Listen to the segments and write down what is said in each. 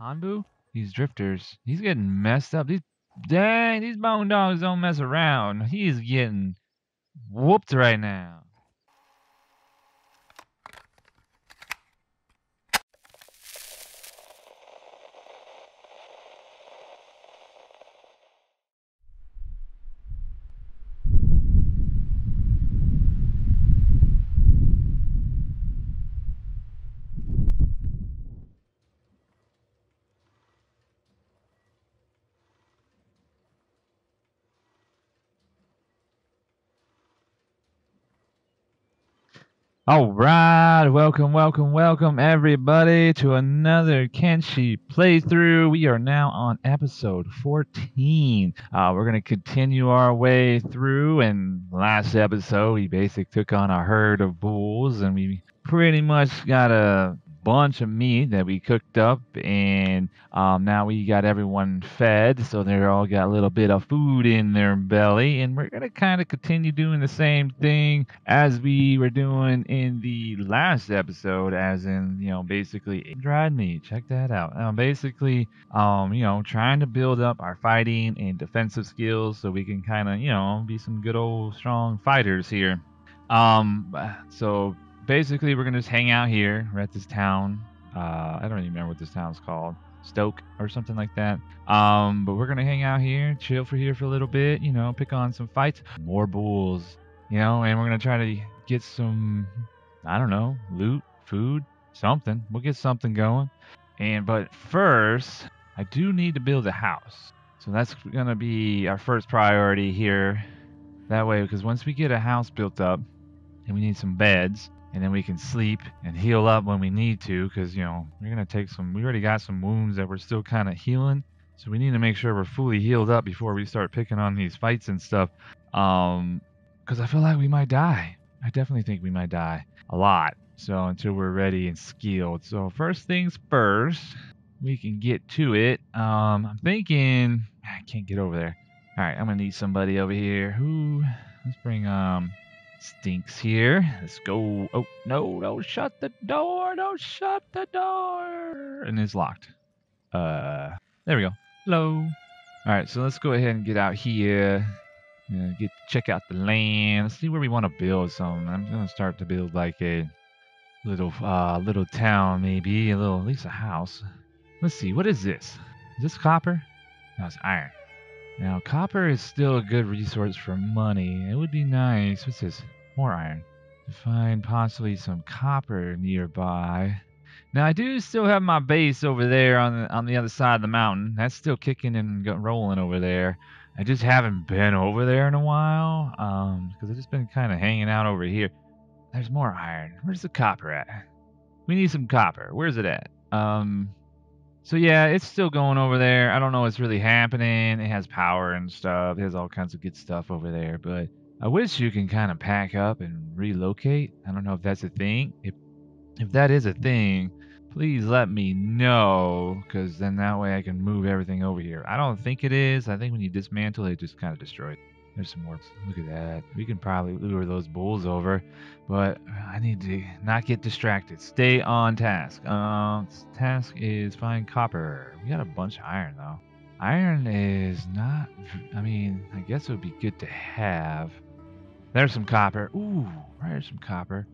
Hanbu? These drifters. He's getting messed up. These bone dogs don't mess around. He's getting whooped right now. All right, welcome everybody to another Kenshi playthrough. We are now on episode 14. We're going to continue our way through, and last episode we basically took on a herd of bulls, and we pretty much got a bunch of meat that we cooked up, and now we got everyone fed, so they're all got a little bit of food in their belly. And we're gonna kind of continue doing the same thing as we were doing in the last episode, as in, you know, basically dried meat. Check that out. Basically, you know, trying to build up our fighting and defensive skills so we can kind of, you know, be some good old strong fighters here. So basically, we're going to just hang out here. We're at this town. I don't even remember what this town's called. Stoke or something like that. But we're going to hang out here, chill for here for a little bit, you know, pick on some fights. More bulls, you know, and we're going to try to get some, I don't know, loot, food, something. We'll get something going. But first, I do need to build a house. So that's going to be our first priority here. That way, because once we get a house built up, and we need some beds, and then we can sleep and heal up when we need to, because, you know, we're going to take some, we already got some wounds that we're still kind of healing, so we need to make sure we're fully healed up before we start picking on these fights and stuff, because I feel like we might die. I definitely think we might die a lot, so until we're ready and skilled. So first things first, we can get to it. I'm thinking, I can't get over there. All right, I'm going to need somebody over here who, let's bring, Stinks here. Let's go. Oh, no, don't shut the door. Don't shut the door. And it's locked. There we go. Hello. All right, so let's go ahead and get out here. Check out the land. Let's see where we want to build something. I'm going to start to build like a little town, maybe. At least a house. Let's see. What is this? Is this copper? No, it's iron. Now, copper is still a good resource for money. It would be nice. What's this? More iron. To find possibly some copper nearby. Now, I do still have my base over there on the other side of the mountain. That's still kicking and rolling over there. I just haven't been over there in a while. Because I've just been kind of hanging out over here. There's more iron. Where's the copper at? We need some copper. Where's it at? So yeah, it's still going over there. I don't know what's really happening. It has power and stuff. It has all kinds of good stuff over there. But I wish you can kind of pack up and relocate. I don't know if that's a thing. If that is a thing, please let me know, because then that way I can move everything over here. I don't think it is. I think when you dismantle it, just kind of destroys it. There's some more. Look at that. We can probably lure those bulls over, but I need to not get distracted. Stay on task. Task is find copper. We got a bunch of iron, though. Iron is not, I mean, I guess it would be good to have. There's some copper. Ooh, there's some copper.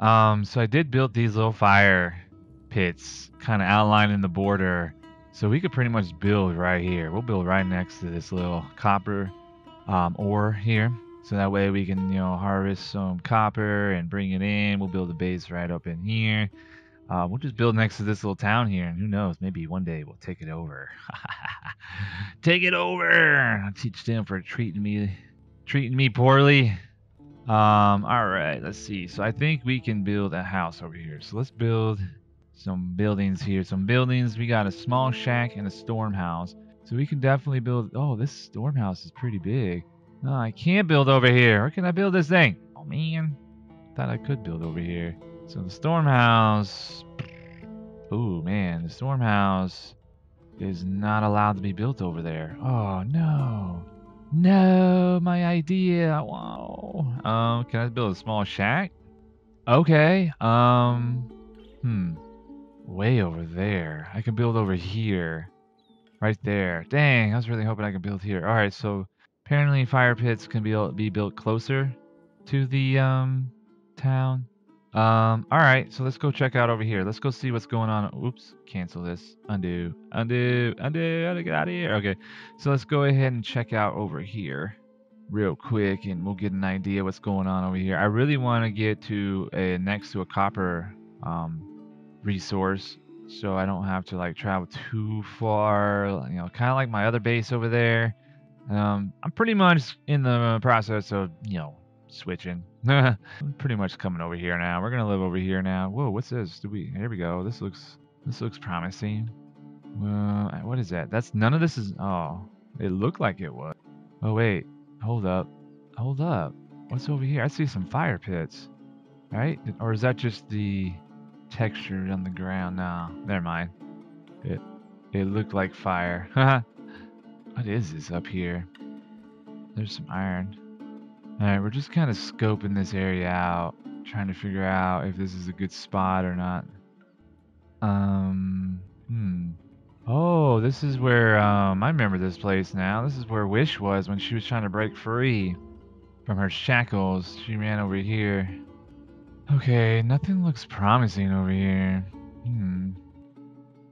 So I did build these little fire pits, kind of outlining the border. So we could pretty much build right here. We'll build right next to this little copper ore here, so that way we can, you know, harvest some copper and bring it in. We'll build a base right up in here. We'll just build next to this little town here, and who knows, maybe one day we'll take it over. Take it over. I'll teach them for treating me poorly. All right, let's see. So I think we can build a house over here, so let's build some buildings here. We got a small shack and a storm house. So we can definitely build... Oh, this storm house is pretty big. No, I can't build over here. Where can I build this thing? Oh, man. Thought I could build over here. So the storm house... Oh, man. The storm house is not allowed to be built over there. Oh, no. No, my idea. Wow. Can I build a small shack? Okay. way over there. I can build over here. Right there. Dang, I was really hoping I could build here. Alright, so apparently fire pits can be built closer to the town. Alright, so let's go check out over here. Let's go see what's going on. Oops, cancel this. Undo, undo, undo, undo, get out of here. Okay, so let's go ahead and check out over here real quick and we'll get an idea what's going on over here. I really want to get to a, next to a copper resource, so I don't have to like travel too far, you know, kind of like my other base over there. I'm pretty much in the process of, you know, switching. I'm pretty much coming over here now. We're gonna live over here now. Whoa, what's this? Here we go. This looks promising. What is that? That's none of this is. Oh, it looked like it was. Oh wait, hold up, hold up. What's over here? I see some fire pits, right? Or is that just the texture on the ground? No, never mind. It looked like fire. What is this up here? There's some iron. Alright, we're just kind of scoping this area out, trying to figure out if this is a good spot or not. Oh, this is where, I remember this place now. This is where Wish was when she was trying to break free from her shackles. She ran over here. Okay, nothing looks promising over here.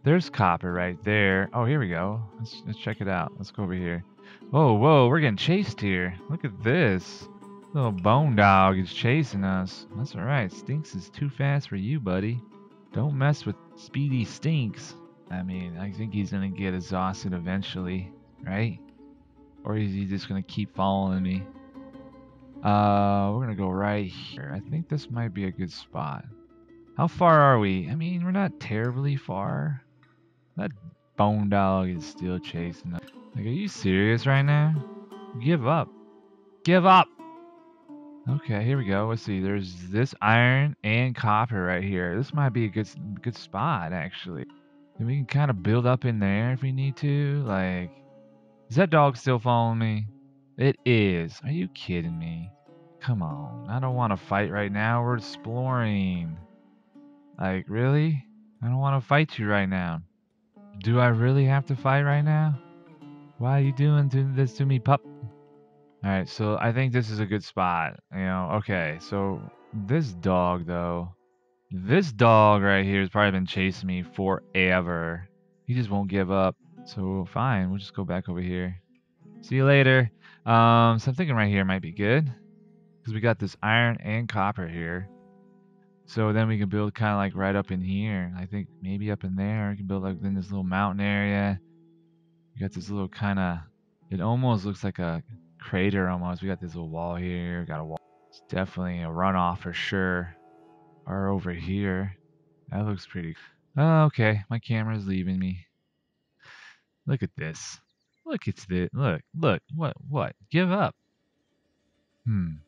There's copper right there. Oh, here we go. Let's check it out. Let's go over here. Whoa, whoa, we're getting chased here. Look at this. Little bone dog is chasing us. That's alright. Stinks is too fast for you, buddy. Don't mess with Speedy Stinks. I mean, I think he's gonna get exhausted eventually, right? Or is he just gonna keep following me? We're gonna go right here. I think this might be a good spot. How far are we? I mean, we're not terribly far. That bone dog is still chasing us. Like, are you serious right now? Give up. Give up! Okay, here we go. Let's see. There's this iron and copper right here. This might be a good spot, actually. And we can kind of build up in there if we need to. Like, is that dog still following me? It is. Are you kidding me? Come on. I don't want to fight right now. We're exploring. Like, really? I don't want to fight you right now. Do I really have to fight right now? Why are you doing this to me, pup? Alright, so I think this is a good spot. You know, okay, so this dog, though. This dog right here has probably been chasing me forever. He just won't give up. So, fine, we'll just go back over here. See you later. So I'm thinking right here might be good. Because we got this iron and copper here. So then we can build kind of like right up in here. I think maybe up in there. We can build like in this little mountain area. We got this little kind of, it almost looks like a crater almost. We got this little wall here. We got a wall. It's definitely a runoff for sure. Or over here. That looks pretty. Oh, okay. My camera's leaving me. Look at this. Look, it's the, look, look. What? Give up. I'm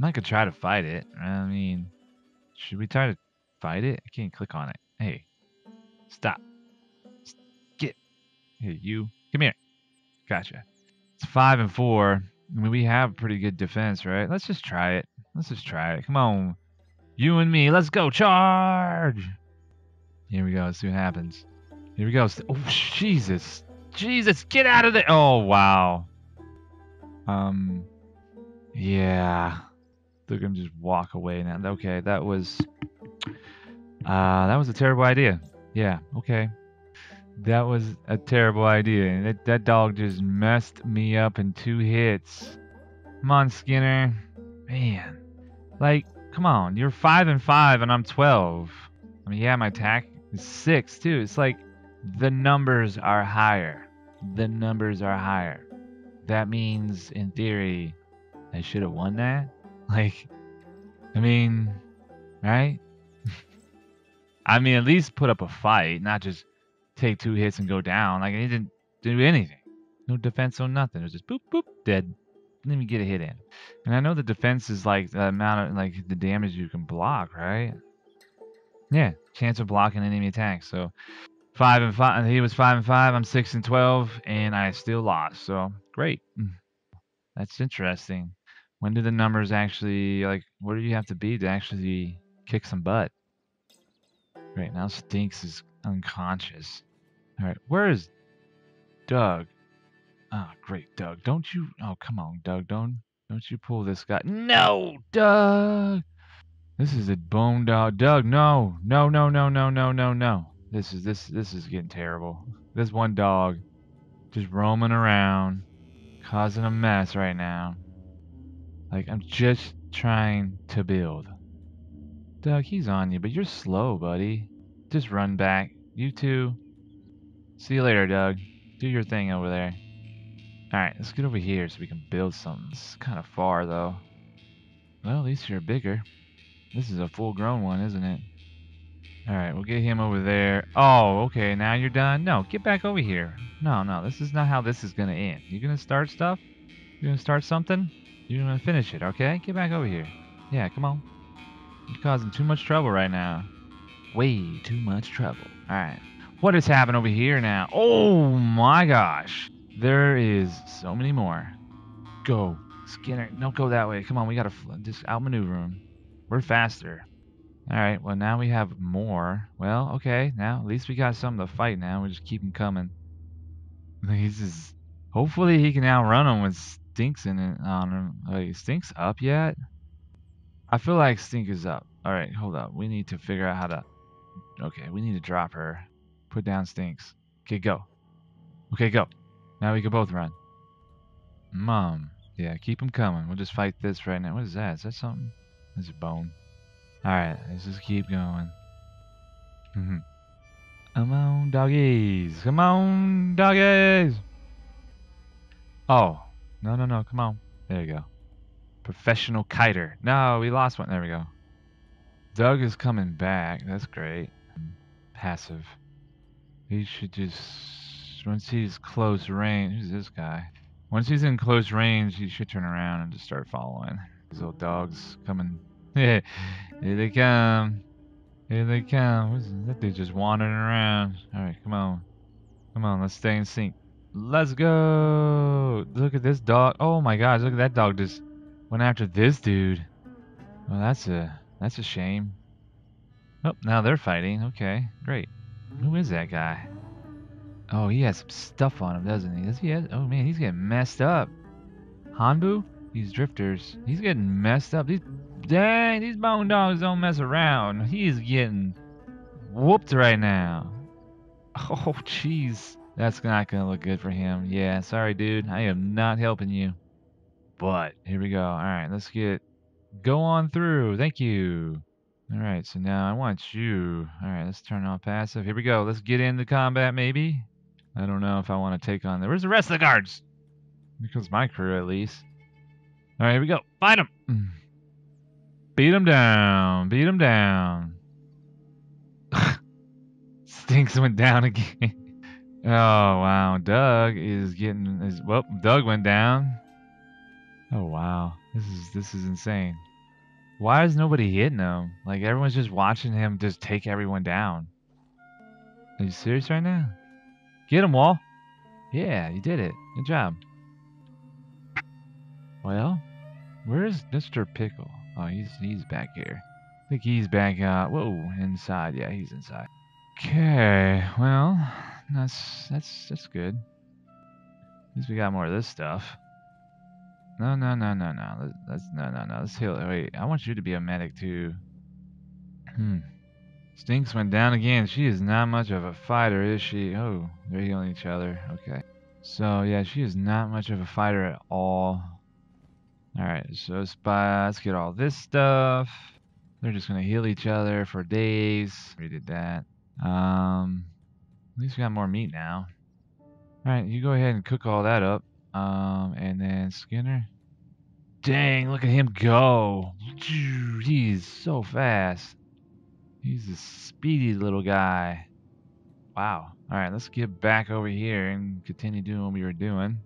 not going to try to fight it. I mean, should we try to fight it? I can't click on it. Hey, stop. Get. Hey, you. Come here. Gotcha. It's 5 and 4. I mean, we have pretty good defense, right? Let's just try it. Let's just try it. Come on. You and me. Let's go. Charge. Here we go. Let's see what happens. Here we go. Oh, Jesus. Jesus, get out of there. Oh, wow. Yeah. Look, I'm just walk away now. Okay, that was a terrible idea. Yeah, okay. That was a terrible idea. And that dog just messed me up in 2 hits. Come on, Skinner. Man. Like, come on. You're 5 and 5 and I'm 12. I mean, yeah, my attack is 6 too. It's like the numbers are higher. The numbers are higher. That means, in theory, I should have won that. Like, I mean, right? I mean, at least put up a fight, not just take 2 hits and go down. Like, he didn't do anything. No defense or nothing. It was just boop, boop, dead. Didn't even get a hit in. And I know the defense is like the amount of, like, the damage you can block, right? Yeah, chance of blocking enemy attacks. So 5 and 5, he was 5 and 5, I'm 6 and 12, and I still lost. So great. That's interesting. When do the numbers actually, like, what do you have to be to actually kick some butt? Right now Stinks is unconscious. Alright, where is Doug? Ah, great, Doug. Don't you... Oh, come on, Doug. Don't you pull this guy. No, Doug! This is a bone dog. Doug, no. No, no, no, no, no, no, no. This is getting terrible. This one dog just roaming around, causing a mess right now. Like, I'm just trying to build. Doug, he's on you, but you're slow, buddy. Just run back. You two. See you later, Doug. Do your thing over there. Alright, let's get over here so we can build something. It's kind of far, though. Well, at least you're bigger. This is a full-grown one, isn't it? Alright, we'll get him over there. Oh, okay, now you're done? No, get back over here. No, no, this is not how this is going to end. You're going to start stuff? You're going to start something? You're going to finish it, okay? Get back over here. Yeah, come on. You're causing too much trouble right now. Way too much trouble. Alright, what is happening over here now? Oh my gosh! There is so many more. Go, Skinner. Don't go that way. Come on, we gotta just outmaneuver him. We're faster. All right. Well, now we have more. Well, okay. Now at least we got something to fight. Now we just keep him coming. He's just. Hopefully he can outrun him with Stinks in it on him. Wait, Stinks up yet? I feel like Stink is up. All right. Hold up. We need to figure out how to. Okay. We need to drop her. Put down Stinks. Okay, go. Okay, go. Now we can both run. Mom. Yeah, keep them coming. We'll just fight this right now. What is that? Is that something? That's a bone. Alright, let's just keep going. Come on, doggies. Come on, doggies. Oh. No, no, no. Come on. There you go. Professional kiter. No, we lost one. There we go. Doug is coming back. That's great. Passive. He should just... Once he's close range, who's this guy? Once he's in close range, he should turn around and just start following. These little dogs coming. Here they come. Here they come. What's that dude just wandering around? All right, come on. Come on, let's stay in sync. Let's go. Look at this dog. Oh my gosh, look at that dog just went after this dude. Well, that's a shame. Oh, now they're fighting. Okay, great. Who is that guy? Oh, he has some stuff on him, doesn't he? Does he have, oh man, he's getting messed up. Hanbu? These drifters. He's getting messed up. Dang, these bone dogs don't mess around. He's getting whooped right now. Oh, jeez. That's not going to look good for him. Yeah, sorry, dude. I am not helping you. But, here we go. All right, let's get... Go on through. Thank you. All right, so now I want you... All right, let's turn off passive. Here we go. Let's get into combat, maybe. I don't know if I want to take on... Where's the rest of the guards? Because my crew, at least. All right, here we go. Fight them. Beat them down. Beat them down. Stinks went down again. Oh, wow. Doug is getting... Well, Doug went down. Oh, wow. This is insane. Why is nobody hitting him? Like, everyone's just watching him just take everyone down. Are you serious right now? Get him, Wall. Yeah, you did it. Good job. Well, where's Mr. Pickle? Oh, he's back here. I think he's back out. Whoa, inside. Yeah, he's inside. Okay, well, that's good. At least we got more of this stuff. No, no, no, no, no. Let's heal. Wait, I want you to be a medic too. Stinks went down again. She is not much of a fighter, is she? Oh, they're healing each other. Okay. So, yeah, she is not much of a fighter at all. Alright, so Spy, let's get all this stuff. They're just going to heal each other for days. We did that. At least we got more meat now. Alright, you go ahead and cook all that up. And then Skinner. Dang, look at him go. He's so fast. He's a speedy little guy. Wow. Alright, let's get back over here and continue doing what we were doing.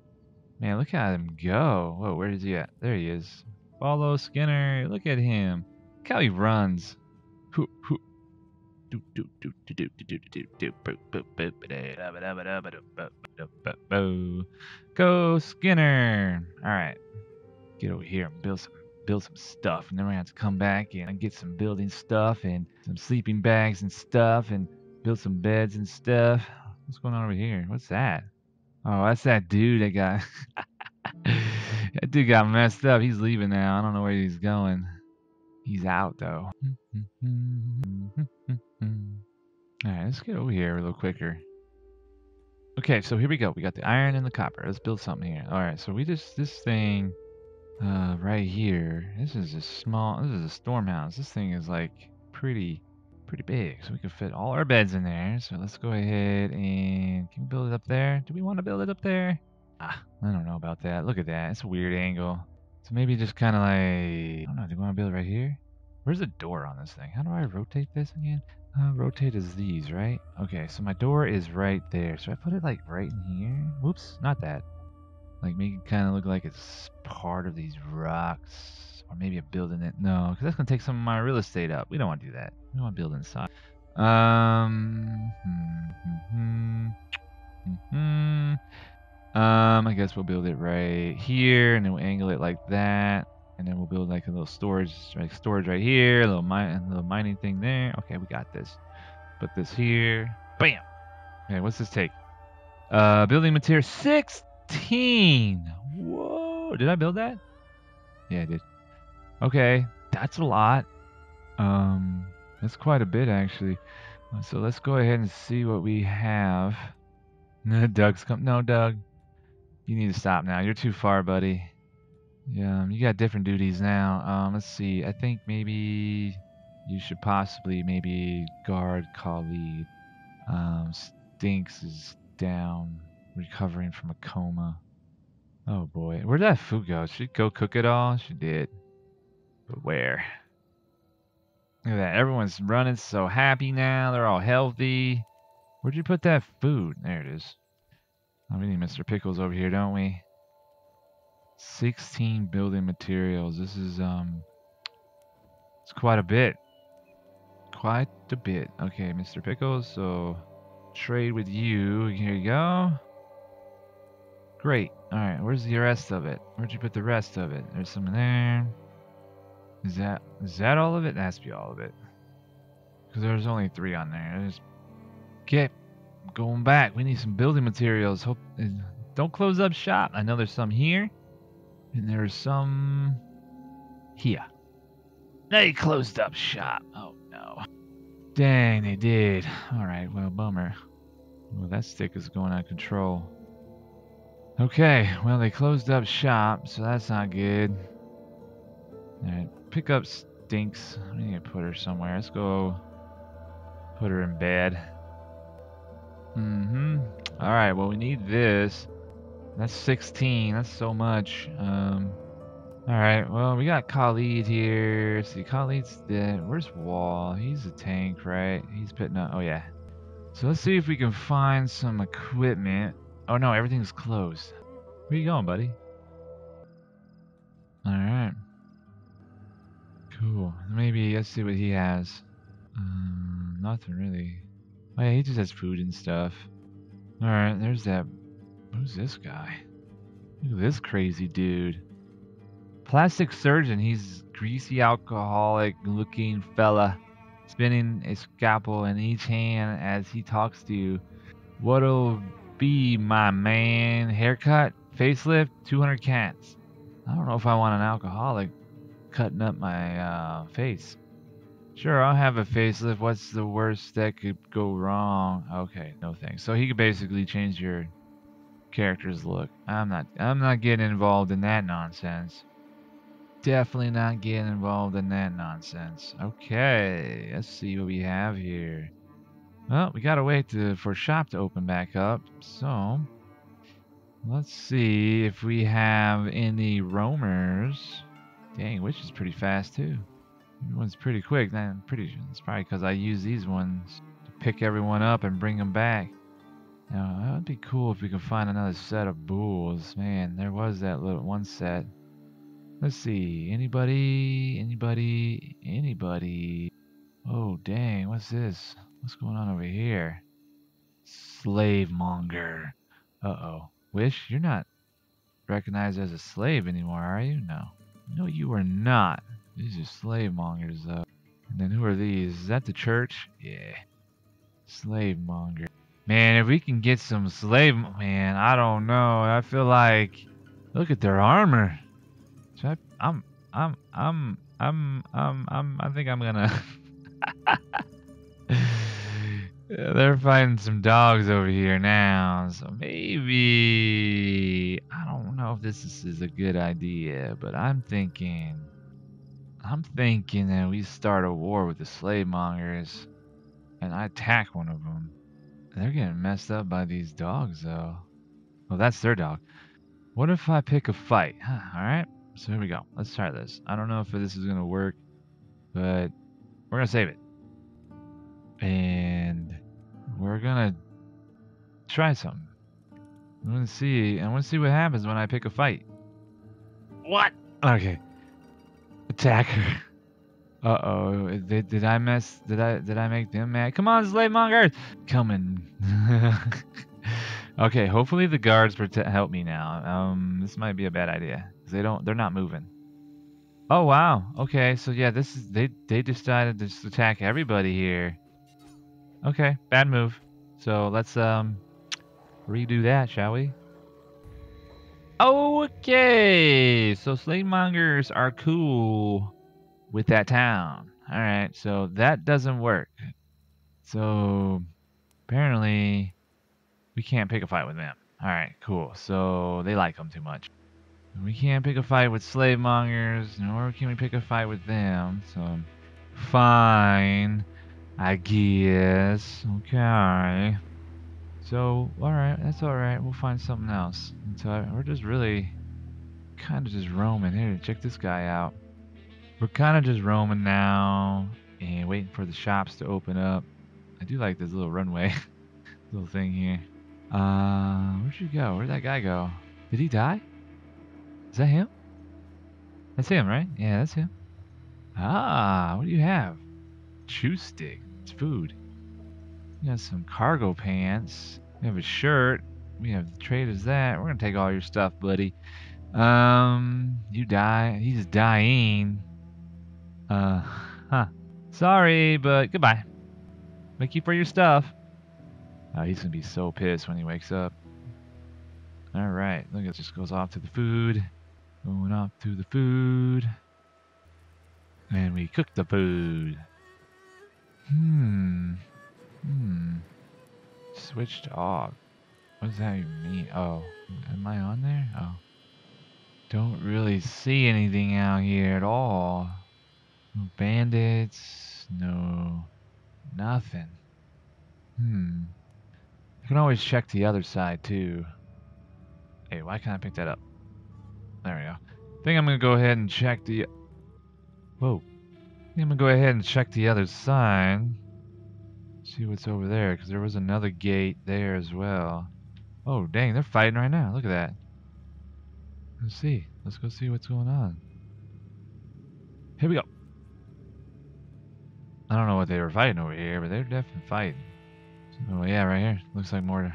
Man, look at him go. Whoa, where is he at? There he is. Follow Skinner. Look at him. Look how he runs. Go Skinner. Alright. Get over here and build some build some stuff, and then we're gonna have to come back and get some building stuff and some sleeping bags and stuff and build some beds and stuff. What's going on over here? What's that? Oh, that's that dude that got that dude got messed up. He's leaving now. I don't know where he's going. He's out though. Alright, let's get over here a little quicker. Okay, so here we go. We got the iron and the copper. Let's build something here. Alright, so we just, this thing right here, this is a storm house. This thing is like pretty big, so we can fit all our beds in there. So let's go ahead and, can we build it up there? Do we want to build it up there? Ah, I don't know about that. Look at that. It's a weird angle. So maybe just kind of like, I don't know, do we want to build it right here? Where's the door on this thing? How do I rotate this again? Rotate is these, right? Okay, so my door is right there. So I put it like right in here. Whoops, not that. Like make it kind of look like it's part of these rocks, or maybe a building that, no, because that's gonna take some of my real estate up. We don't want to do that. We want to build inside. I guess we'll build it right here, and then we'll angle it like that. And then we'll build like a little storage, like storage right here, a little mining thing there. Okay, we got this. Put this here. Bam. Okay, what's this take? Building material 16. Whoa! Did I build that? Yeah, I did. Okay, that's a lot. That's quite a bit actually. So let's go ahead and see what we have. Doug's come. No, Doug, you need to stop now. You're too far, buddy. Yeah, you got different duties now. Let's see. I think maybe you should possibly maybe guard Khalid. Stinks is down, recovering from a coma. Oh boy, where'd that food go? She'd go cook it all. She did, but where? Look at that. Everyone's running so happy now. They're all healthy. Where'd you put that food? There it is. Oh, we need Mr. Pickles over here, don't we? 16 building materials. This is it's quite a bit. Quite a bit. Okay, Mr. Pickles, so trade with you. Here you go. Great. Alright, where's the rest of it? Where'd you put the rest of it? There's some in there. Is that all of it? That has to be all of it. Because there's only 3 on there. There's... Okay. Going back. We need some building materials. Hope don't close up shop. I know there's some here. And there's some here. They closed up shop. Oh no. Dang, they did. Alright, well, bummer. Well, that stick is going out of control. Okay, well, they closed up shop, so that's not good. Alright, pick up Stinks. I need to put her somewhere. Let's go put her in bed. Alright, well, we need this. That's 16. That's so much. Alright, well, we got Khalid here. Let's see, Khalid's dead. Where's Wall? He's a tank, right? He's putting up. Oh, yeah. So let's see if we can find some equipment. Oh, no, everything's closed. Where you going, buddy? Alright. Cool. Maybe let's see what he has. Nothing really. Oh, yeah, he just has food and stuff. Alright, there's that. Who's this guy? Look at this crazy dude. Plastic surgeon. He's greasy, alcoholic-looking fella, spinning a scalpel in each hand as he talks to you. What'll be, my man? Haircut, facelift, 200 cats. I don't know if I want an alcoholic cutting up my face. Sure, I'll have a facelift. What's the worst that could go wrong? Okay, no thanks. So he could basically change your character's look. I'm not getting involved in that nonsense. Definitely not getting involved in that nonsense. Okay, let's see what we have here. Well, we gotta wait for shop to open back up, so let's see if we have any roamers. Dang, which is pretty fast too. Everyone's pretty quick. I'm pretty sure it's probably because I use these ones to pick everyone up and bring them back. Now, that would be cool if we could find another set of bulls. Man, there was that little one set. Let's see. Anybody. Oh, dang. What's this? What's going on over here? Slave monger. Uh-oh. Wish, you're not recognized as a slave anymore, are you? No. No, you are not. These are slave mongers, though. And then who are these? Is that the church? Yeah. Slave monger. Man, if we can get some slave... Man, I don't know. I feel like... Look at their armor. Should I... I think I'm gonna... Yeah, they're fighting some dogs over here now, so maybe I don't know if this is a good idea, but I'm thinking that we start a war with the slave mongers, and I attack one of them. They're getting messed up by these dogs, though. Well, that's their dog. What if I pick a fight? Huh, all right, so here we go. Let's try this. I don't know if this is gonna work, but we're gonna save it. And we're gonna try something. I wanna see what happens when I pick a fight. What? Okay. Attack her. Uh oh. Did I make them mad? Come on, slave mongers! Coming. Okay, hopefully the guards help me now. This might be a bad idea. They're not moving. Oh wow. Okay, so yeah, they decided to just attack everybody here. Okay, bad move. So let's redo that, shall we? Okay, so slave mongers are cool with that town. All right, so that doesn't work. So apparently we can't pick a fight with them. All right, cool. So they like them too much. We can't pick a fight with slave mongers, nor can we pick a fight with them. So fine. I guess. Okay. So, alright. That's alright. We'll find something else. So we're just really kind of just roaming. Here, check this guy out. We're kind of just roaming now and waiting for the shops to open up. I do like this little runway. Little thing here. Where'd you go? Where'd that guy go? Did he die? Is that him? That's him, right? Yeah, that's him. Ah, what do you have? Chew stick. It's food. You got some cargo pants. We have a shirt. We have the traders that. We're gonna take all your stuff, buddy. You die. He's dying. Huh. Sorry, but goodbye. Thank you for your stuff. Oh, he's gonna be so pissed when he wakes up. All right. Look, it just goes off to the food. Going off to the food. And we cook the food. Switched off. What does that even mean? Oh, am I on there? Oh. Don't really see anything out here at all. No bandits. No. Nothing. I can always check the other side too. Hey, why can't I pick that up? There we go. I think I'm gonna go ahead and check the... Whoa. I'm gonna go ahead and check the other side. See what's over there, because there was another gate there as well. Oh, dang, they're fighting right now. Look at that. Let's see. Let's go see what's going on. Here we go. I don't know what they were fighting over here, but they're definitely fighting. Oh, yeah, right here. Looks like more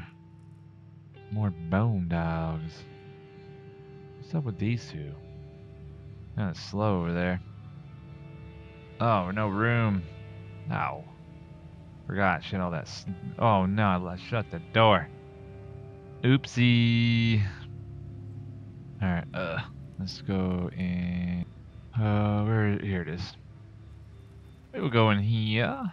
bone dogs. What's up with these two? Kind of slow over there. Oh, no room. Ow. Forgot. Shit, all that. Oh, no. Let's shut the door. Oopsie. Alright. Let's go in. Here it is. We'll go in here.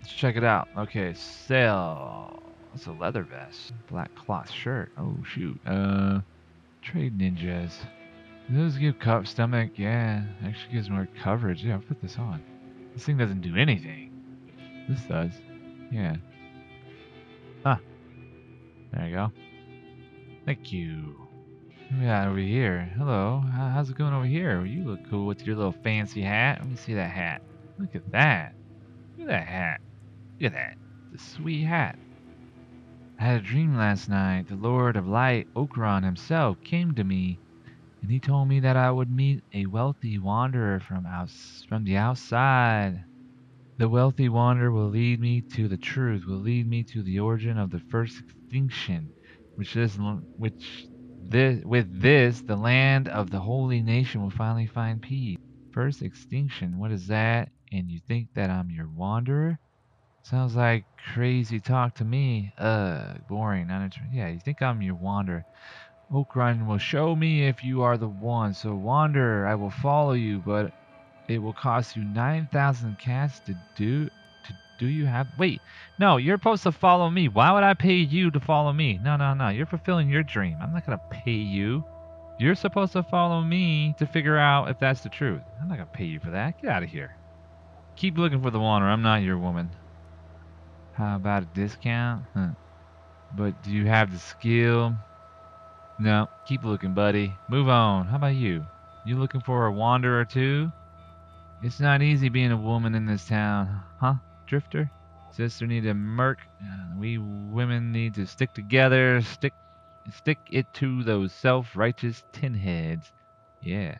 Let's check it out. Okay. Sell. It's a leather vest. Black cloth shirt. Oh, shoot. Trade ninjas. Does give cup stomach? Yeah. Actually gives more coverage. Yeah, I'll put this on. This thing doesn't do anything. This does. Yeah. Huh. There you go. Thank you. Yeah, over here. Hello. How's it going over here? You look cool with your little fancy hat. Let me see that hat. Look at that. Look at that hat. Look at that. It's a sweet hat. I had a dream last night. The Lord of Light, Okran himself, came to me, and he told me that I would meet a wealthy wanderer from the outside. The wealthy wanderer will lead me to the truth, will lead me to the origin of the first extinction, which this, which With this, the land of the Holy Nation will finally find peace. First extinction, what is that? And you think that I'm your wanderer? Sounds like crazy talk to me. Boring. Yeah, you think I'm your wanderer. Okran will show me if you are the one. So wanderer, I will follow you, but it will cost you 9,000 cats to do. Do you have? Wait, no, you're supposed to follow me. Why would I pay you to follow me? No, no, no. You're fulfilling your dream. I'm not going to pay you. You're supposed to follow me to figure out if that's the truth. I'm not going to pay you for that. Get out of here. Keep looking for the wanderer. I'm not your woman. How about a discount? Huh. But do you have the skill? No. Keep looking, buddy. Move on. How about you? You looking for a wanderer too? It's not easy being a woman in this town. Huh? Drifter, sister need a merc. We women need to stick together. Stick it to those self-righteous tinheads. Yeah,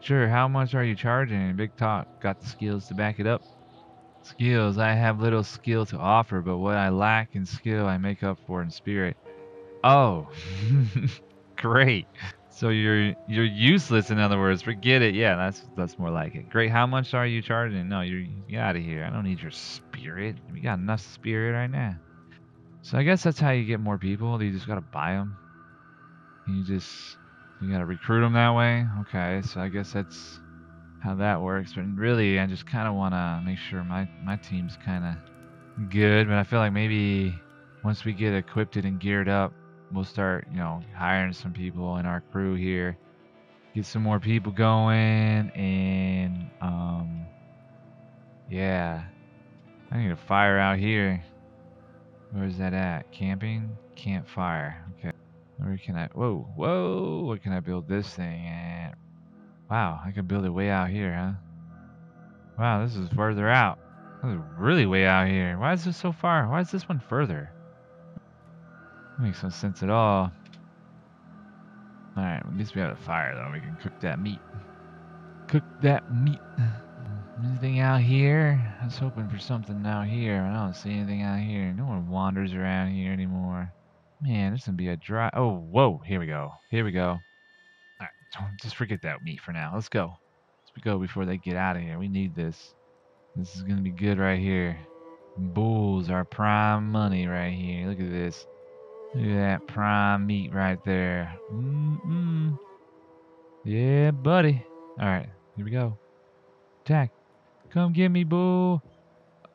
sure. How much are you charging? Big talk. Got the skills to back it up. Skills. I have little skill to offer, but what I lack in skill, I make up for in spirit. Oh, great. So you're useless. In other words, forget it. Yeah, that's more like it. Great. How much are you charging? No, you're out of here. I don't need your spirit. We got enough spirit right now. So I guess that's how you get more people. You just gotta buy them. You gotta recruit them that way. Okay. So I guess that's how that works. But really, I just kind of wanna make sure my team's kind of good. But I feel like maybe once we get equipped and geared up, we'll start, you know, hiring some people in our crew here, get some more people going, and yeah, I need a fire out here. Where's that at? Camping, campfire. Okay, where can I? Whoa, whoa! Where can I build this thing at? Wow, I can build it way out here, huh? Wow, this is further out. This is really way out here. Why is this so far? Why is this one further? Makes no sense at all. Alright, at least we have a fire though. We can cook that meat. Cook that meat. Anything out here? I was hoping for something out here. I don't see anything out here. No one wanders around here anymore. Man, this is gonna be a dry. Oh, whoa. Here we go. Here we go. Alright, just forget that meat for now. Let's go. Let's go before they get out of here. We need this. This is gonna be good right here. Bulls are prime money right here. Look at this. Look at that prime meat right there. Mm-mm. Yeah, buddy. All right, here we go. Attack. Come get me, boo.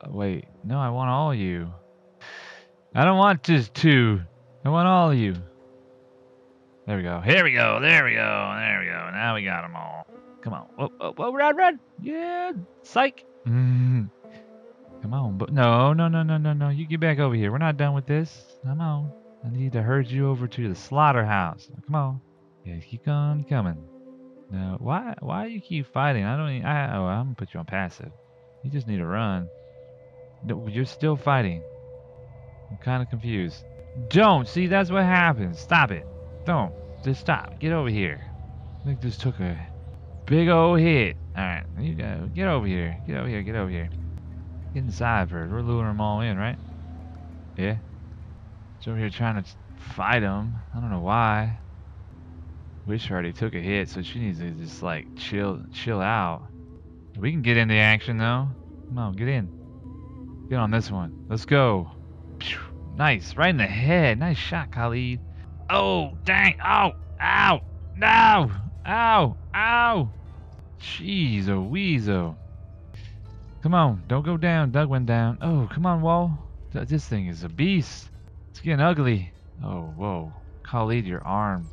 Wait, no, I want all of you. I don't want just two. I want all of you. There we go. Here we go. There we go. There we go. Now we got them all. Come on. Whoa, whoa, whoa, run. Yeah, psych. Mm. Come on, but no. You get back over here. We're not done with this. Come on. I need to herd you over to the slaughterhouse. Come on. Yeah, keep on coming. Now, why do you keep fighting? I'm gonna put you on passive. You just need to run. No, you're still fighting. I'm kind of confused. Don't. See, that's what happens. Stop it. Don't. Just stop. Get over here. I think this took a big old hit. All right. You go. Get over here. Get over here. Get over here. Get inside first. We're luring them all in, right? Yeah. Over here trying to fight him. I don't know why. Wish already took a hit, so she needs to just like chill out. We can get into action though. Come on, get in. Get on this one. Let's go. Nice, right in the head. Nice shot, Khalid. Oh, dang. Oh, ow. No. Ow. Ow. Jeez, a weasel. Come on, don't go down. Doug went down. Oh, come on, Wall. This thing is a beast. It's getting ugly. Oh, whoa. Khalid, your arm.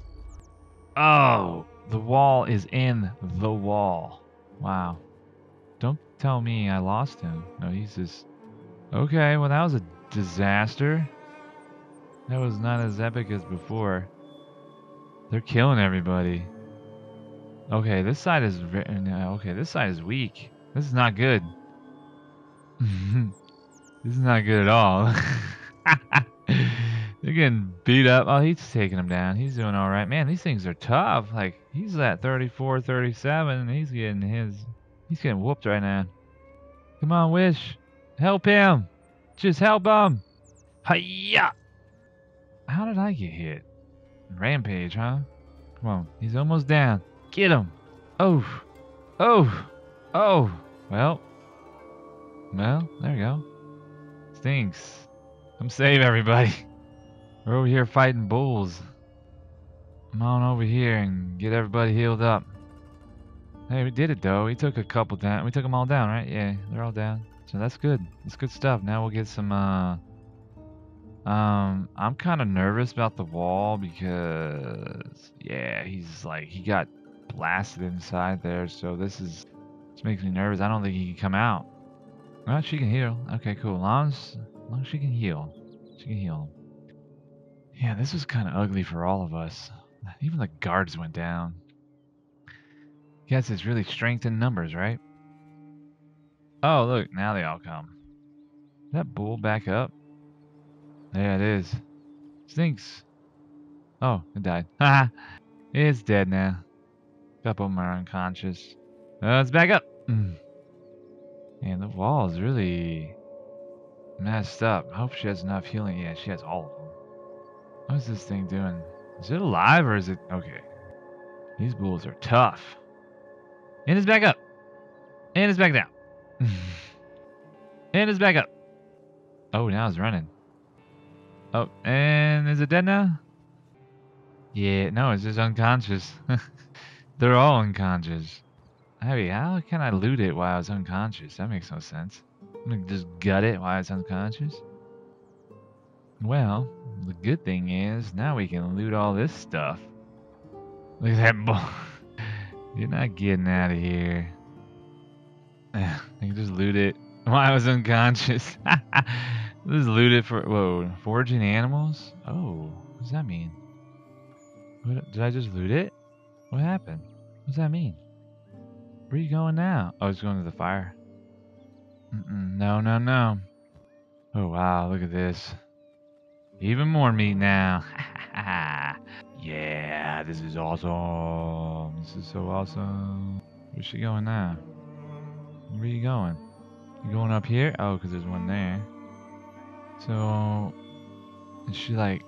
Oh, the wall is in the wall. Wow. Don't tell me I lost him. No, he's just... Okay, well, that was a disaster. That was not as epic as before. They're killing everybody. Okay, this side is... Okay, this side is weak. This is not good. This is not good at all. They're getting beat up. Oh, he's taking him down. He's doing all right. Man, these things are tough. Like, he's at 34, 37, and he's getting whooped right now. Come on, Wish. Help him. Just help him. Hiya. How did I get hit? Rampage, huh? Come on, he's almost down. Get him! Oh! Oh! Oh! Well, there we go. Stinks. Come save everybody. We're over here fighting bulls. Come on over here and get everybody healed up. Hey, we did it though. We took a couple down. We took them all down, right? Yeah, they're all down. So that's good. That's good stuff. Now we'll get some, I'm kind of nervous about the wall because, yeah, he's like, he got blasted inside there. So this makes me nervous. I don't think he can come out. Well, she can heal. Okay, cool. As long as she can heal. She can heal. Yeah, this was kind of ugly for all of us. Even the guards went down. Guess it's really strength in numbers, right? Oh, look, now they all come. Is that bull back up? There it is. Stinks. Oh, it died. Haha. It's dead now. A couple of them are unconscious. It's back up. Man, the wall is really messed up. I hope she has enough healing. Yeah, she has all of them. What is this thing doing? Is it alive or is it... Okay. These bulls are tough. And it's back up. And it's back down. And it's back up. Oh, now it's running. Oh, and is it dead now? Yeah, no, it's just unconscious. They're all unconscious. I mean, how can I loot it while it's unconscious? That makes no sense. I'm gonna just gut it while it's unconscious. Well, the good thing is now we can loot all this stuff. Look at that bull. You're not getting out of here. I can just loot it while I was unconscious. Just loot it for... Whoa. Foraging animals? Oh. What does that mean? What, did I just loot it? What happened? What does that mean? Where are you going now? Oh, it's going to the fire. No. Oh, wow. Look at this. Even more meat now. Yeah. This is awesome. This is so awesome. Where's she going now? Where are you going? You going up here? Oh, because there's one there. So, is she like,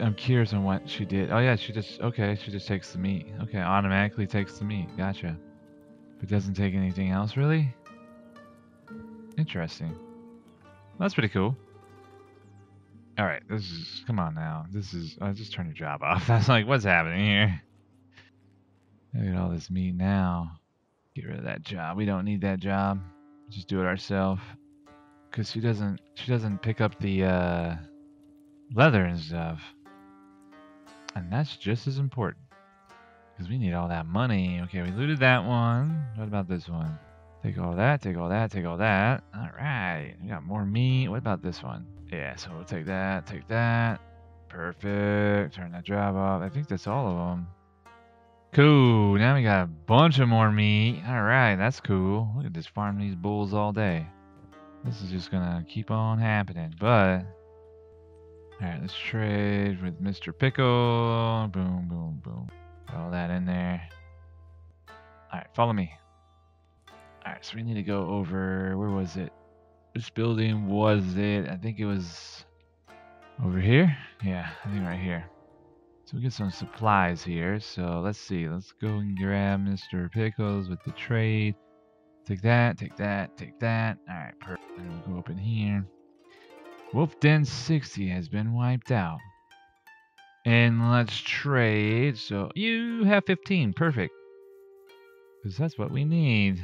I'm curious on what she did. Oh yeah, she just takes the meat. Okay, automatically takes the meat. Gotcha. But doesn't take anything else, really? Interesting. That's pretty cool. Alright, this is, come on now. This is, I just turned your job off. That's like, what's happening here? Look at all this meat now. Get rid of that job. We don't need that job. Just do it ourselves. Because she doesn't pick up the leather and stuff. And that's just as important. Because we need all that money. Okay, we looted that one. What about this one? Take all that, take all that, take all that. Alright, we got more meat. What about this one? Yeah, so we'll take that, take that. Perfect. Turn that job off. I think that's all of them. Cool. Now we got a bunch of more meat. Alright, that's cool. Look at this, farming these bulls all day. This is just gonna keep on happening, but... Alright, let's trade with Mr. Pickle. Boom, boom, boom. Put all that in there. Alright, follow me. Alright, so we need to go over... Where was it? Which building was it? I think it was... Over here? Yeah, I think right here. So we get some supplies here. So let's see. Let's go and grab Mr. Pickles with the trade. Take that, take that, take that. Alright, perfect. Then we'll go up in here. Wolf Den 60 has been wiped out. And let's trade. So you have 15. Perfect. Because that's what we need.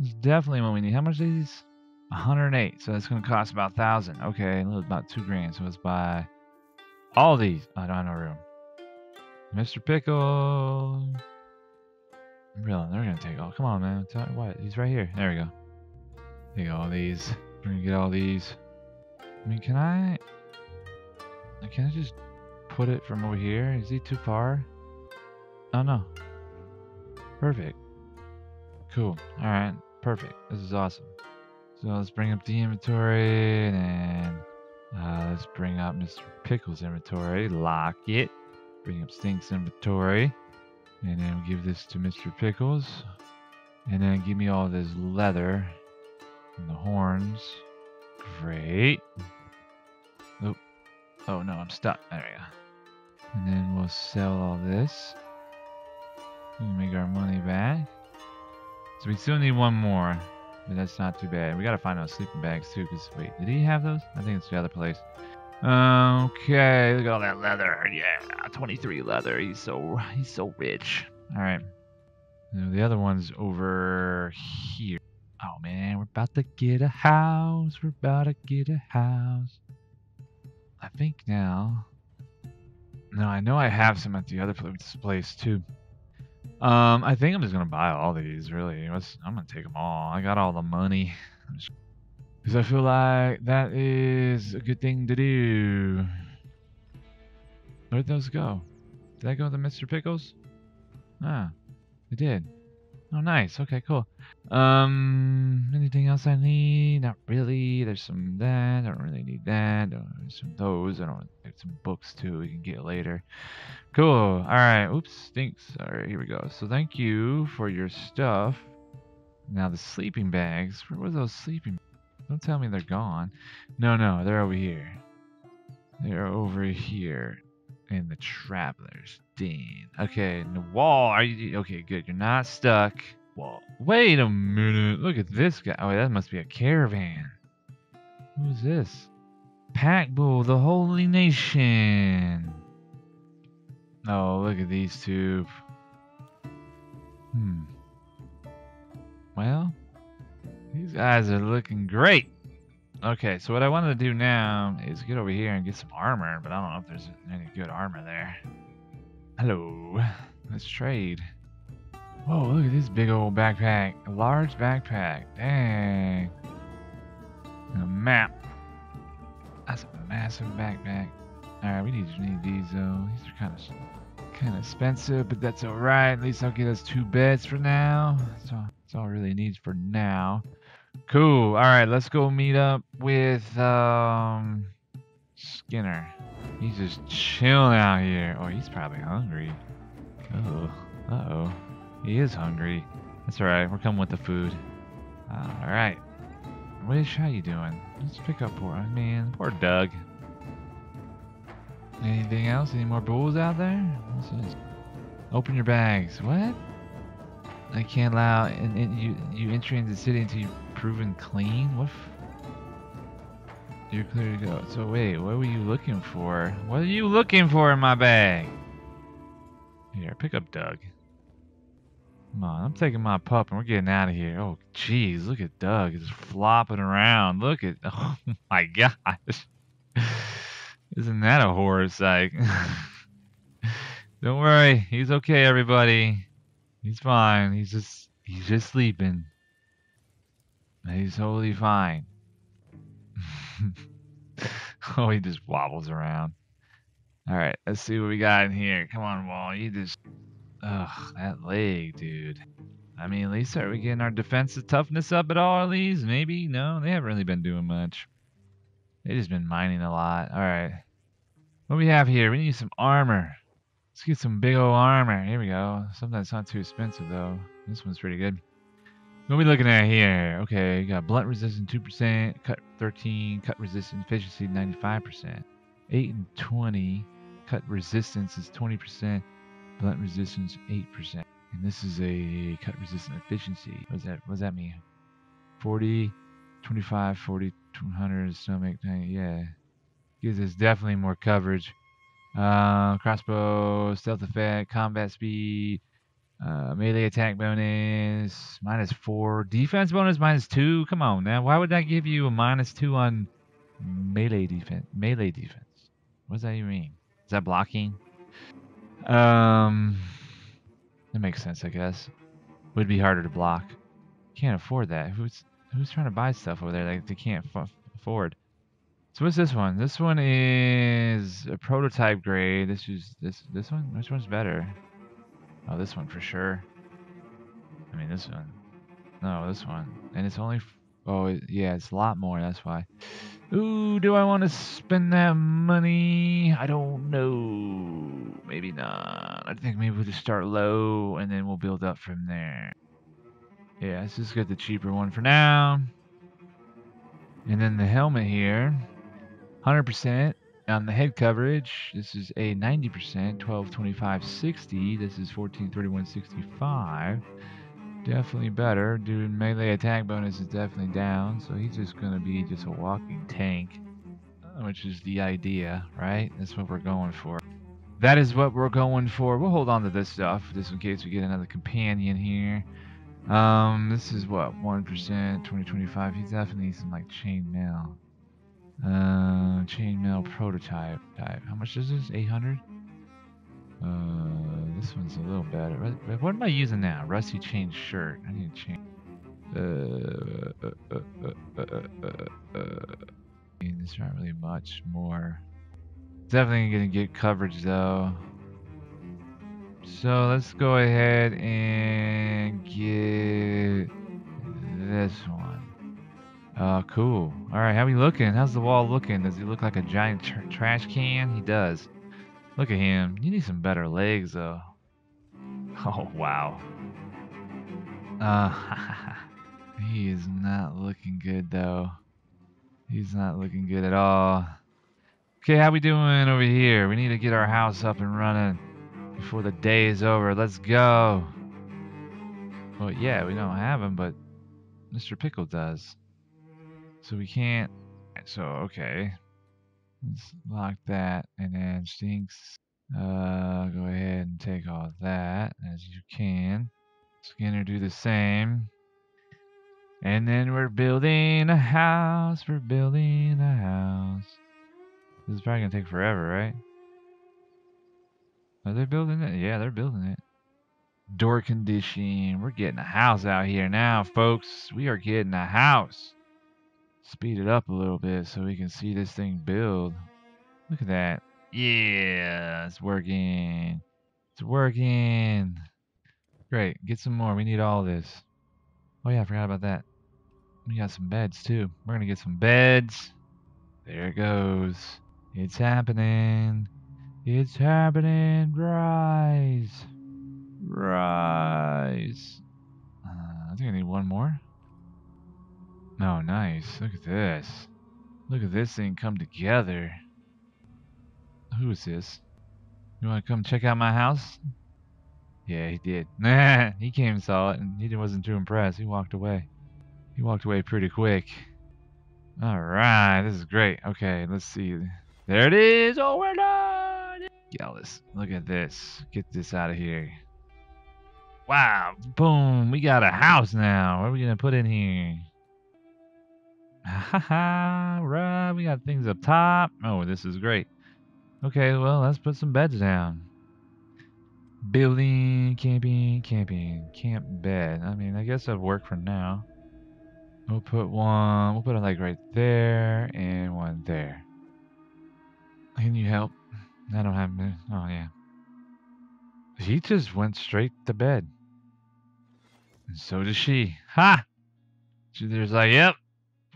It's definitely what we need. How much are these? 108. So that's going to cost about 1,000. Okay, about 2 grand. So let's buy all these. I don't have no room. Mr. Pickle. Really, they're gonna take all. Come on, man. What? He's right here. There we go. Take all these. We're gonna get all these. I mean, can I just put it from over here? Is he too far? Oh no. Perfect. Cool. All right. Perfect. This is awesome. So let's bring up the inventory and let's bring up Mr. Pickle's inventory. Lock it. Bring up Stink's inventory. And then give this to Mr. Pickles. And then give me all this leather and the horns. Great. Oh, no, I'm stuck. There we go. And then we'll sell all this. We'll make our money back. So we still need one more, but that's not too bad. We gotta find those sleeping bags too, because wait, did he have those? I think it's the other place. Okay, look at all that leather. Yeah, 23 leather. He's so rich. All right. Now the other one's over here. Oh man, we're about to get a house. We're about to get a house. I think now. No, I know I have some at the other place too. I think I'm just gonna buy all these. Really, I'm gonna take them all. I got all the money. Because I feel like that is a good thing to do. Where'd those go? Did I go to Mr. Pickles? Ah, it did. Oh, nice. Okay, cool. Anything else I need? Not really. There's some that. I don't really need that. There's some those. I don't want to get some books too. We can get later. Cool. All right. Oops. Stinks. All right. Here we go. So thank you for your stuff. Now the sleeping bags. Where were those sleeping bags? Don't tell me they're gone. No, they're over here. They're over here in the Traveler's Den. Okay, in the wall. Are you okay? Good. You're not stuck. Whoa. Wait a minute. Look at this guy. Oh, that must be a caravan. Who's this? Pack Bull, the Holy Nation. Oh, look at these two. Well. These guys are looking great. Okay, so what I wanted to do now is get over here and get some armor, but I don't know if there's any good armor there. Hello. Let's trade. Whoa, look at this big old backpack. A large backpack. Dang. And a map. That's a massive backpack. Alright, we need these though. These are kind of expensive, but that's alright. At least I'll get us 2 beds for now. That's all it really needs for now. Cool. All right, let's go meet up with Skinner. He's just chilling out here. Oh, he's probably hungry. Oh, uh-oh. He is hungry. That's all right. We're coming with the food. All right. Wish, how you doing? Let's pick up poor man. Poor Doug. Anything else? Any more bulls out there? What's this? Open your bags. What? I can't allow you entering the city until you're proven clean. What? You're clear to go. So wait, what were you looking for? What are you looking for in my bag? Here, pick up Doug. Come on, I'm taking my pup and we're getting out of here. Oh, jeez, look at Doug. He's flopping around. Look at, oh my gosh. Isn't that a horror sight? Don't worry, he's okay, everybody. He's fine. He's just sleeping. He's totally fine. Oh, he just wobbles around. All right, let's see what we got in here. Come on, Wall. You just, ugh, that leg, dude. I mean, at least are we getting our defensive toughness up at all? At least maybe. No, they haven't really been doing much. They just been mining a lot. All right, what do we have here? We need some armor. Let's get some big old armor. Here we go. Something that's not too expensive, though. This one's pretty good. What are we looking at here? Okay, you got blunt resistance 2%, cut 13, cut resistance efficiency 95%. 8 and 20, cut resistance is 20%, blunt resistance 8%. And this is a cut resistant efficiency. What does that mean? 40, 25, 40, 200, stomach, 90, yeah. Gives us definitely more coverage. Crossbow, stealth effect, combat speed, melee attack bonus, -4, defense bonus, -2. Come on now, why would that give you a -2 on melee defense? Melee defense. What does that even mean? Is that blocking? That makes sense, I guess. Would be harder to block. Can't afford that. Who's trying to buy stuff over there that they can't afford? So what's this one? This one is a prototype grade. This one? Which one's better? Oh, this one for sure. I mean, this one. No, this one. And it's only... Oh, yeah, it's a lot more. That's why. Ooh, do I want to spend that money? I don't know. Maybe not. I think maybe we'll just start low and then we'll build up from there. Yeah, let's just get the cheaper one for now. And then the helmet here. 100%. On the head coverage, this is a 90%, 122560. This is 143165. Definitely better. Dude, melee attack bonus is definitely down, so he's just going to be just a walking tank, which is the idea, right? That's what we're going for. That is what we're going for. We'll hold on to this stuff just in case we get another companion here. This is what, 1%, 2025. He definitely needs some like chainmail. Chainmail prototype type. How much is this? 800? This one's a little better. What am I using now? Rusty chain shirt. I need to change. There's not really much more. Definitely gonna get coverage though. So let's go ahead and get this one. Cool. Alright, how we looking? How's the wall looking? Does he look like a giant trash can? He does. Look at him. You need some better legs though. Oh, wow. He is not looking good though. He's not looking good at all. Okay, how we doing over here? We need to get our house up and running before the day is over. Let's go. Well, yeah, we don't have him, but Mr. Pickle does. So we can't. So, okay. Let's lock that and then Stinks. Go ahead and take all that as you can. Skinner, do the same. And then we're building a house. We're building a house. This is probably going to take forever, right? Are they building it? Yeah, they're building it. Door condition. We're getting a house out here now, folks. We are getting a house. Speed it up a little bit so we can see this thing build. Look at that. Yeah, it's working. It's working. Great. Get some more. We need all this. Oh yeah, I forgot about that. We got some beds too. We're going to get some beds. There it goes. It's happening. It's happening. Rise. Rise. I think I need one more. Oh, nice. Look at this. Look at this thing come together. Who is this? You want to come check out my house? Yeah, he did. He came and saw it, and he wasn't too impressed. He walked away. He walked away pretty quick. Alright, this is great. Okay, let's see. There it is! Oh, we're done! Jealous. Look at this. Get this out of here. Wow! Boom! We got a house now! What are we gonna put in here? Haha, right, we got things up top. Oh, this is great. Okay, well, let's put some beds down. Building, camping, camp bed. I mean, I guess that'll work for now. We'll put one, we'll put it like right there, and one there. Can you help? I don't have, oh yeah. He just went straight to bed. And so does she. Ha! She's just like, yep.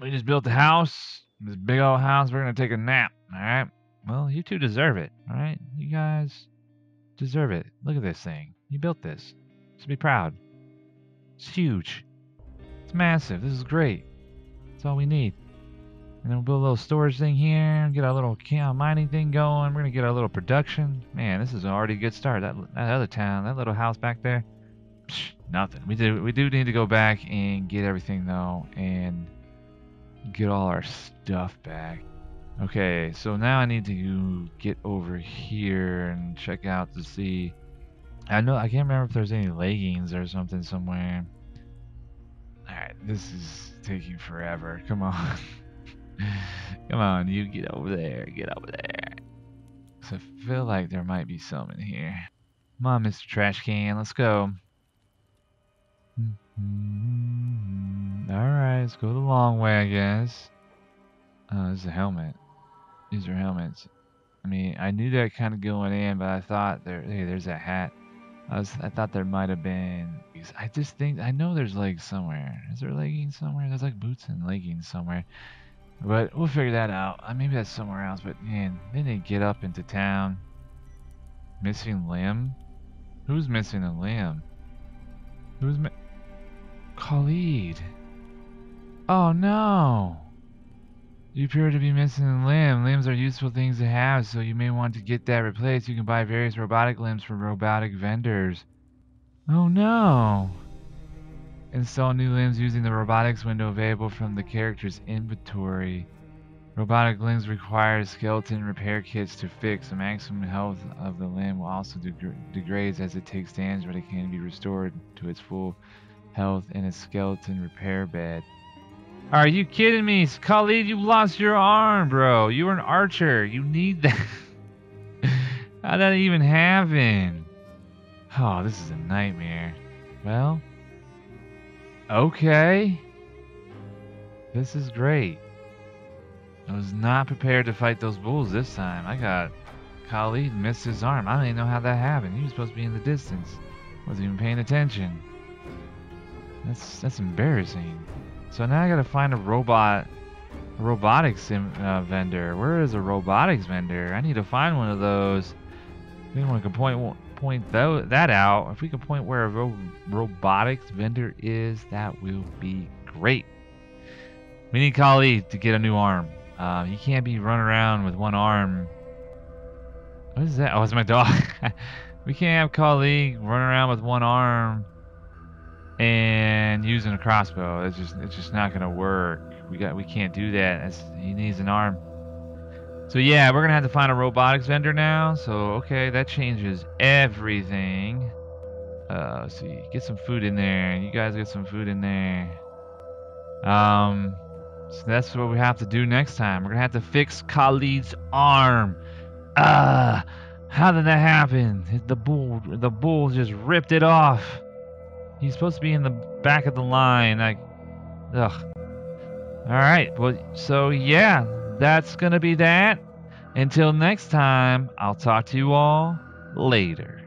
We just built the house, this big old house. We're going to take a nap, all right? Well, you two deserve it, all right? You guys deserve it. Look at this thing. You built this. Just be proud. It's huge. It's massive. This is great. That's all we need. And then we'll build a little storage thing here, get our little mining thing going. We're going to get our little production. Man, this is already a good start. That other town, that little house back there, psh, nothing. We do need to go back and get everything, though, and get all our stuff back. Okay, so now I need to get over here and check out to see. I know I can't remember if there's any leggings or something somewhere. All right, this is taking forever. Come on. Come on, you get over there. Get over there. So I feel like there might be some in here. Come on, Mr. Trash Can, let's go. Alright, let's go the long way, I guess. Oh, this is a helmet. These are helmets. I mean, I knew that kind of going in, but I thought there. Hey, there's that hat. I thought there might have been. I just think I know there's legs somewhere. Is there leggings somewhere? There's like boots and leggings somewhere. But we'll figure that out. Maybe that's somewhere else. But man, then they get up into town. Missing limb? Who's missing a limb? Who's Khalid? Oh no! You appear to be missing a limb. Limbs are useful things to have, so you may want to get that replaced. You can buy various robotic limbs from robotic vendors. Oh no! Install new limbs using the robotics window available from the character's inventory. Robotic limbs require skeleton repair kits to fix. The maximum health of the limb will also degrades as it takes damage, but it can be restored to its full health in a skeleton repair bed. Are you kidding me? Khalid, you lost your arm, bro. You were an archer. You need that. How'd that even happen? Oh, this is a nightmare. Well, okay. This is great. I was not prepared to fight those bulls this time. I got Khalid missed his arm. I don't even know how that happened. He was supposed to be in the distance. Wasn't even paying attention. That's embarrassing. So now I gotta find a robotics vendor. Where is a robotics vendor? I need to find one of those. If anyone can point that out, if we can point where a robotics vendor is, that will be great. We need Khalid to get a new arm. He can't be running around with one arm. What is that? Oh, it's my dog. We can't have Khalid running around with one arm and using a crossbow. It's just not gonna work. We can't do that. He needs an arm. So yeah, we're gonna have to find a robotics vendor now. So okay, that changes everything. Let's see, get some food in there. You guys get some food in there. So that's what we have to do next time. We're gonna have to fix Khalid's arm. How did that happen? The bull just ripped it off. He's supposed to be in the back of the line. Ugh. Alright, well, so yeah, that's gonna be that. Until next time, I'll talk to you all later.